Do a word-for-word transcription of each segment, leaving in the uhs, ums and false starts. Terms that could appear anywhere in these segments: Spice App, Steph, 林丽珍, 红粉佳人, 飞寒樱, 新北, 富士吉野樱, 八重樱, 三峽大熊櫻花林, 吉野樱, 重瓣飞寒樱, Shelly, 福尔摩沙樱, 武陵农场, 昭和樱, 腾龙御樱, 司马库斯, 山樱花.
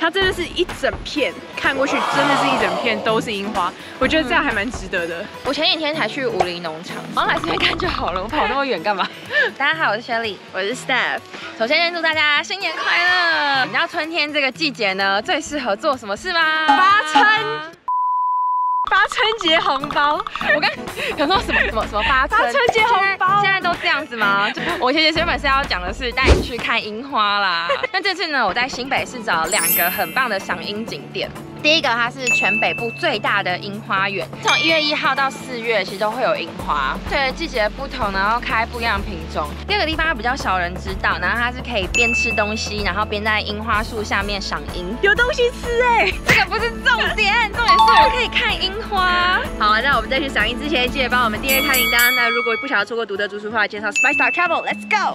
它真的是一整片，看过去真的是一整片都是樱花，我觉得这样还蛮值得的。嗯、我前几天才去武陵农场，然后来这边看就好了，我跑那么远干嘛？大家好，我是 Shelly， 我是 Steph。首先先祝大家新年快乐！你知道春天这个季节呢，最适合做什么事吗？发春。 发春节红包，我刚想说什么什么什么发春发春节红包，现在都这样子吗？就我其实原本是要讲的是带你去看樱花啦。那这次呢，我在新北市找两个很棒的赏樱景点。第一个，它是全北部最大的樱花园，从一月一号到四月，其实都会有樱花，随着季节不同，然后开不一样的品种。第二个地方它比较少人知道，然后它是可以边吃东西，然后边在樱花树下面赏樱，有东西吃哎、欸，这个不是重点，重点是我可以看樱花。好，那我们在去赏樱之前，记得帮我们订阅开铃铛。那如果不想要错过独特住宿的话，介绍 Spice App Travel，Let's go。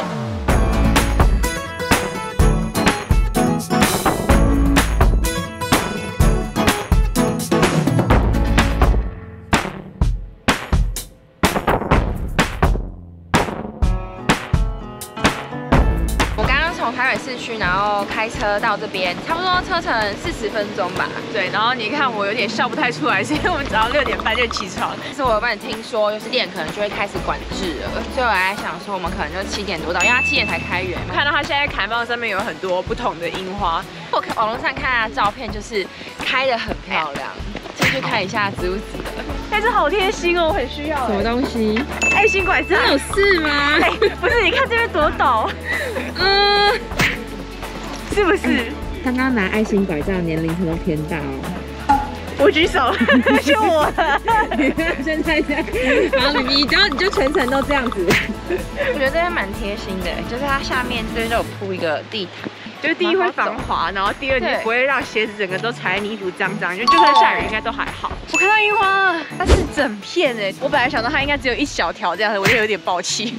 市区，然后开车到这边，差不多车程四十分钟吧。对，然后你看我有点笑不太出来，是因为我们早上六点半就起床。但是我帮你听说，就是店可能就会开始管制了，所以我还想说我们可能就七点多到，因为它七点才开园。看到它现在砍棒上面有很多不同的樱花，我网络上看它的照片，就是开得很漂亮。进去看一下值不值得？但是好贴心哦，我很需要。什么东西？爱心拐杖。有事吗？不是，你看这边多陡。嗯。 是不是？刚刚拿爱心拐杖，年龄层都偏大哦。我举手，是我的。现在这样，然后你只要你就全程都这样子。我觉得这边蛮贴心的，就是它下面这边都有铺一个地毯，就是第一会防滑，然后第二你不会让鞋子整个都踩在泥土脏脏，因为就算下雨应该都还好。我看到樱花了，它是整片哎，我本来想到它应该只有一小条这样子，我就有点抱气。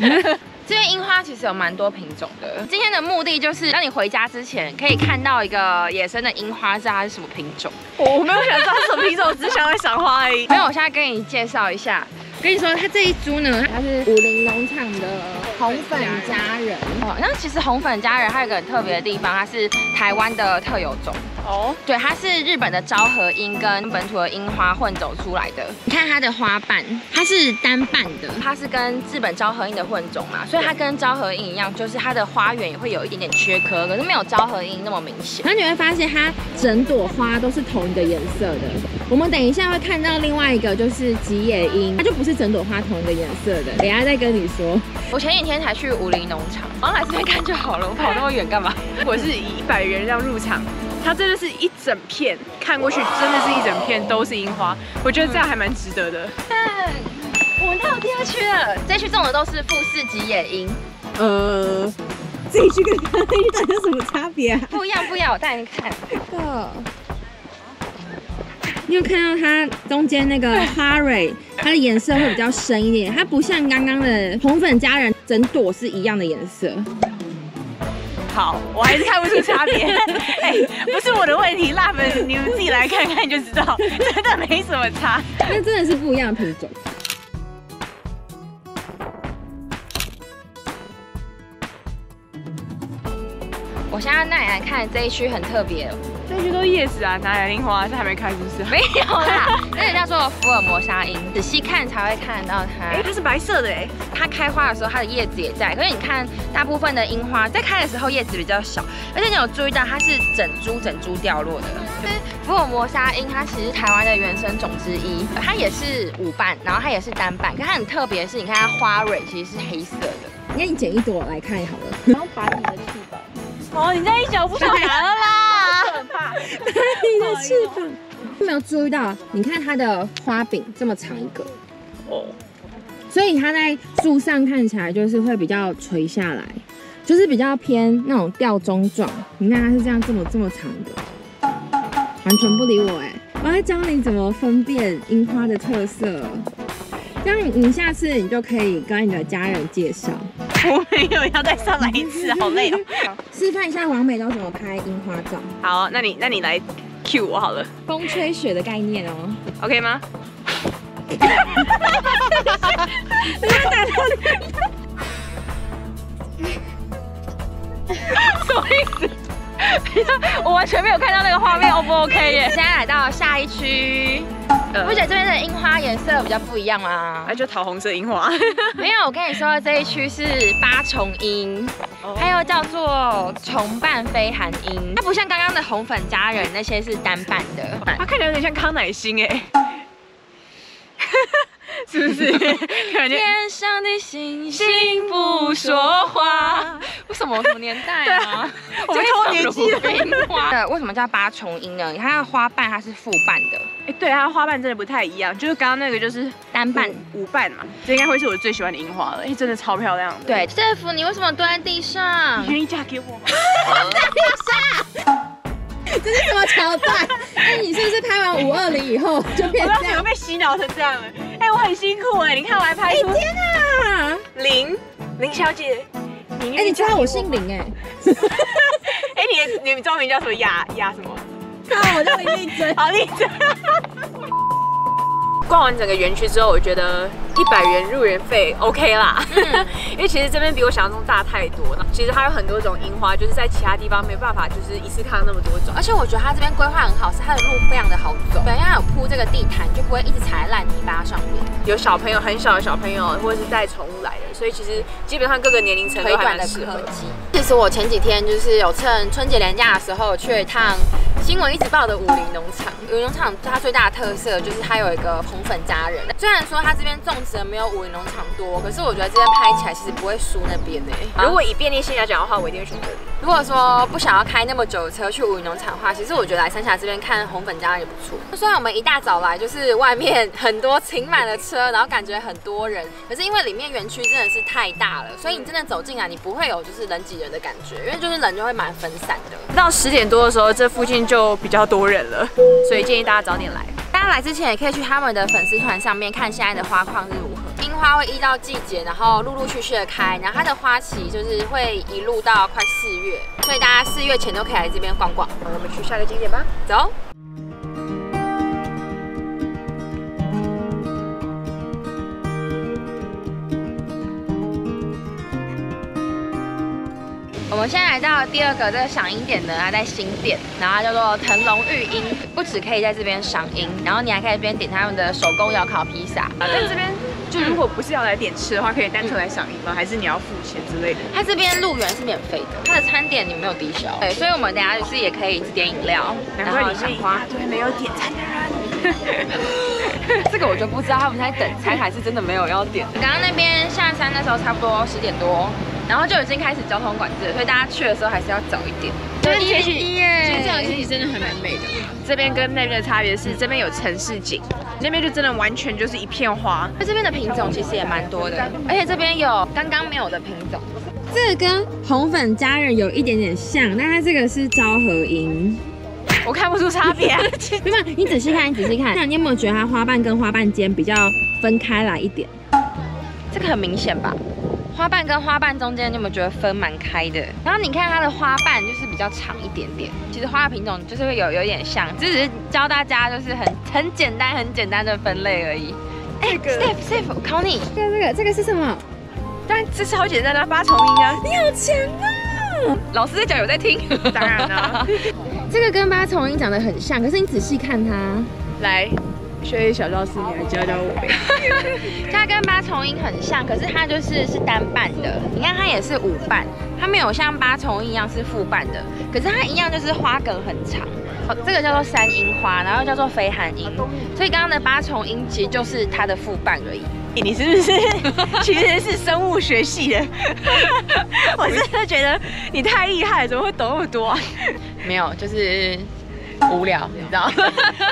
这边樱花其实有蛮多品种的。今天的目的就是让你回家之前可以看到一个野生的樱花，知道它是什么品种。我没有想知道什么品种，只想要赏花而已。没有，我现在跟你介绍一下。跟你说，它这一株呢，它是武陵农场的红粉佳人。哦，那其实红粉佳人它有一个很特别的地方，它是台湾的特有种。 哦， oh. 对，它是日本的昭和樱跟本土的樱花混走出来的。你看它的花瓣，它是单瓣的，它是跟日本昭和樱的混种嘛，所以它跟昭和樱一样，就是它的花园也会有一点点缺颗，可是没有昭和樱那么明显。然后你会发现它整朵花都是同一个颜色的。我们等一下会看到另外一个就是吉野樱，它就不是整朵花同一个颜色的。等一下再跟你说。我前几天才去武陵农场，然后来这边看就好了，我跑那么远干嘛？我是以一百元这样入场。 它真的是一整片，看过去真的是一整片都是樱花，我觉得这样还蛮值得的。嗯，我们到第二区了，这区种的都是富士吉野樱。呃，这一区跟它那一区有什么差别啊？不一样，不一样，我带你看。哦。你有看到它中间那个花蕊，它的颜色会比较深一点，它不像刚刚的红粉佳人，整朵是一样的颜色。 好，我还是看不出差别。哎、欸，不是我的问题，辣粉你们自己来看看就知道，真的没什么差。那真的是不一样的品种。我现在带你来看这一区很特别，这一区都是叶子啊，哪来樱花？这还没开是不是？没有啦，那人家说福尔摩沙樱，仔细看才会看得到它。哎、欸，这是白色的哎、欸。 它开花的时候，它的叶子也在。可是你看，大部分的樱花在开的时候叶子比较小，而且你有注意到它是整株整株掉落的。就是福尔摩沙樱，它其实台湾的原生种之一，它也是五瓣，然后它也是单瓣。可它很特别的是，你看它花蕊其实是黑色的。那你剪一朵来看好了。然后拔你的翅膀。哦，你这样一讲我不想拔了啦。很怕。拔你的翅膀。没有注意到，你看它的花柄这么长一个。哦。 所以它在树上看起来就是会比较垂下来，就是比较偏那种吊钟状。你看它是这样这么这么长的，完全不理我哎！我在教你怎么分辨樱花的特色，这样你下次你就可以跟你的家人介绍。我没有要再上来一次，好累哦。示范一下王美都怎么拍樱花照。好，那你那你来 cue 我好了。风吹雪的概念哦 ，OK 吗？ 你要打到你？什么意思？我完全没有看到那个画面 ，O 不 OK 耶？现在来到下一区，不觉得这边的樱花颜色比较不一样吗？哎，就桃红色樱花。没有，我跟你说，这一区是八重樱，还有叫做重瓣飞寒樱，它不像刚刚的红粉佳人那些是单瓣的，它看起来有点像康乃馨哎。 是不是？天上的星星不说话。为什么？什么年代啊？我们同年纪的樱花。为什么叫八重樱呢？它的花瓣它是复瓣的。哎，对，它的花瓣真的不太一样。就是刚刚那个就是单瓣、无瓣嘛。这应该会是我最喜欢的樱花了。哎，真的超漂亮的。对 ，Steph， 你为什么蹲在地上？你愿意嫁给我吗？在地上。 这是什么桥段？哎，你是不是拍完五二零以后就变这样？我被洗脑成这样了。哎，我很辛苦哎，你看我还拍出。哎天啊！林林小姐，哎，你知道我姓林哎。哎，你你中文名叫什么？雅雅什么？啊，我叫林丽珍。好，丽珍。逛完整个园区之后，我觉得一百元入园费 OK 啦，因为其实这边比我想象中大太多了。其实它有很多种樱花，就是在其他地方没办法，就是一次看到那么多种。而且我觉得它这边规划很好，是它的路非常的好走，对，因为它有铺这个地毯，就不会一直踩在烂泥巴上面。有小朋友很小的小朋友，或者是带宠物来的，所以其实基本上各个年龄层都还蛮适合。其实我前几天就是有趁春节连假的时候去一趟新闻一直报的武陵农场。武陵农场它最大的特色就是它有一个 红粉佳人，虽然说它这边种植的没有武陵农场多，可是我觉得这边拍起来其实不会输那边呢、欸。如果以便利性来讲的话，我一定会选这里。如果说不想要开那么久的车去武陵农场的话，其实我觉得来三峡这边看红粉佳人也不错。虽然我们一大早来，就是外面很多停满了车，然后感觉很多人，可是因为里面园区真的是太大了，所以你真的走进来，你不会有就是人挤人的感觉，因为就是人就会蛮分散的。到十点多的时候，这附近就比较多人了，所以建议大家早点来。 大家来之前也可以去他们的粉丝团上面看现在的花况是如何。樱花会依照季节，然后陆陆续续的开，然后它的花期就是会一路到快四月，所以大家四月前都可以来这边逛逛。我们去下个景点吧，走。 我们现在来到第二个这个赏樱点呢，它在新店，然后叫做腾龙御樱，不只可以在这边赏樱，然后你还可以这边点他们的手工窑烤披萨。但这边就如果不是要来点吃的话，可以单纯来赏樱吗？还是你要付钱之类的？它这边入园是免费的，它的餐点你没有抵消。对，所以我们等下就是也可以点饮料，然后赏花。对，没有点餐的人。这个我就不知道他们在等餐还是真的没有要点。刚刚那边下山的时候差不多十点多。 然后就已经开始交通管制了，所以大家去的时候还是要早一点。这边天气，其实这样天气真的很蛮美的。这边跟那边的差别是，这边有城市景，那边就真的完全就是一片花。那这边的品种其实也蛮多的，而且这边有刚刚没有的品种。这个跟红粉佳人有一点点像，但它这个是昭和樱。 我看不出差别、啊，没有，你仔细看，你仔细看，你有没有觉得它花瓣跟花瓣间比较分开来一点？这个很明显吧？ 花瓣跟花瓣中间，你有没有觉得分蛮开的？然后你看它的花瓣就是比较长一点点。其实花的品种就是会有有点像，这只是教大家就是很很简单很简单的分类而已。哎 ，Steph Steph， 我考你，这个这个是什么？但这是好简单的八重樱啊！你好强啊！老师在讲有在听，当然啦。这个跟八重樱长得很像，可是你仔细看它，来。 所以小教师，你来教教我呗。它跟八重樱很像，可是它就是是单瓣的。你看它也是五瓣，它没有像八重樱一样是复瓣的，可是它一样就是花梗很长。哦，这个叫做山樱花，然后叫做飞寒樱。所以刚刚的八重樱其实就是它的复瓣而已。你是不是其实是生物学系的？我真的觉得你太厉害了，怎么会懂那么多啊？没有，就是。 无聊，你知道？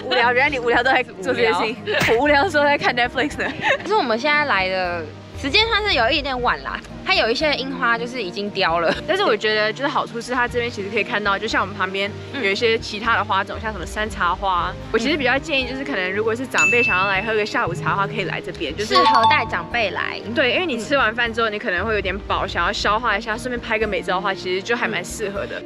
无聊，原来你无聊都在做这些事情。我无聊的时候在看 Netflix 呢。可是我们现在来的时间算是有一点晚啦，它有一些樱花就是已经凋了。但是我觉得就是好处是它这边其实可以看到，就像我们旁边有一些其他的花种，像什么山茶花。我其实比较建议就是可能如果是长辈想要来喝个下午茶的话，可以来这边，就是适合带长辈来。对，因为你吃完饭之后你可能会有点饱，想要消化一下，顺便拍个美照的话，其实就还蛮适合的。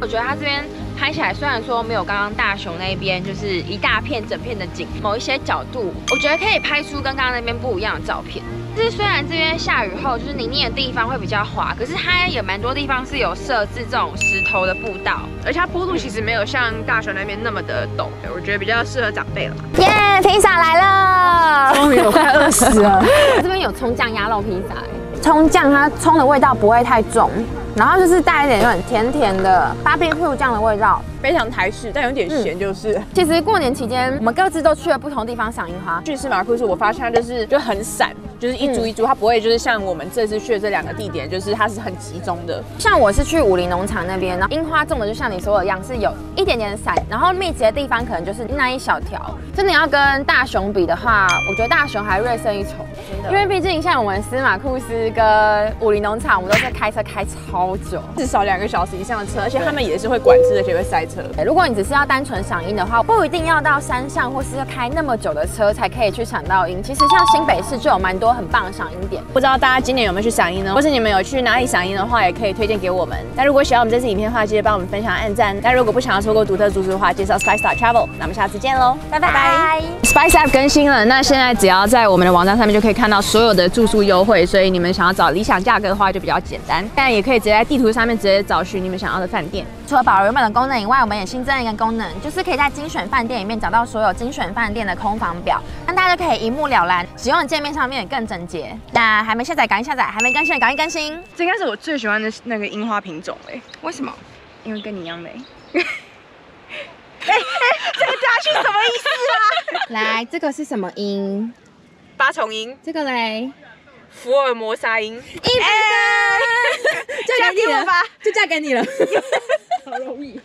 我觉得它这边拍起来，虽然说没有刚刚大雄那边就是一大片整片的景，某一些角度，我觉得可以拍出跟刚刚那边不一样的照片。就是虽然这边下雨后就是泥泞的地方会比较滑，可是它也蛮多地方是有设置这种石头的步道，而且它坡度其实没有像大学那边那么的陡，对，我觉得比较适合长辈了。耶，披萨来了！终于，我快饿死了。这边有葱酱鸭肉披萨，葱酱它葱的味道不会太重，然后就是带一点有点甜甜的 barbecue 酱的味道。 非常台式，但有点咸就是。嗯、其实过年期间，我们各自都去了不同地方赏樱花。去司马库斯，我发现它就是就很散，就是一株一株，嗯、它不会就是像我们这次去的这两个地点，就是它是很集中的。像我是去武林农场那边，然后樱花种的就像你说的一样，是有一点点散，然后密集的地方可能就是那一小条。真的要跟大熊比的话，我觉得大熊还略胜一筹，因为毕竟像我们司马库斯跟武林农场，我们都是开车开超久，至少两个小时以上的车，而且他们也是会管制的，也会塞车。 如果你只是要单纯赏樱的话，不一定要到山上或是要开那么久的车才可以去赏到樱。其实像新北市就有蛮多很棒的赏樱点。不知道大家今年有没有去赏樱呢？或是你们有去哪里赏樱的话，也可以推荐给我们。那如果喜欢我们这次影片的话，记得帮我们分享、按赞。那如果不想要错过独特住宿的话，介绍 Spice App Travel。那我们下次见喽，拜拜拜。Spice App 更新了，那现在只要在我们的网站上面就可以看到所有的住宿优惠，所以你们想要找理想价格的话就比较简单。但也可以直接在地图上面直接找寻你们想要的饭店。除了保留原本的功能以外， 我们也新增了一个功能，就是可以在精选饭店里面找到所有精选饭店的空房表，那大家就可以一目了然，使用的界面上面也更整洁。那还没下载，赶紧下载；还没更新，赶紧更新。这应该是我最喜欢的那个樱花品种嘞、欸，为什么？因为跟你一样美。哎哎，这个家具什么意思啊？来，这个是什么樱？八重樱。这个嘞？福尔摩沙樱。一百分，就嫁给我吧，就嫁给你了。好容易。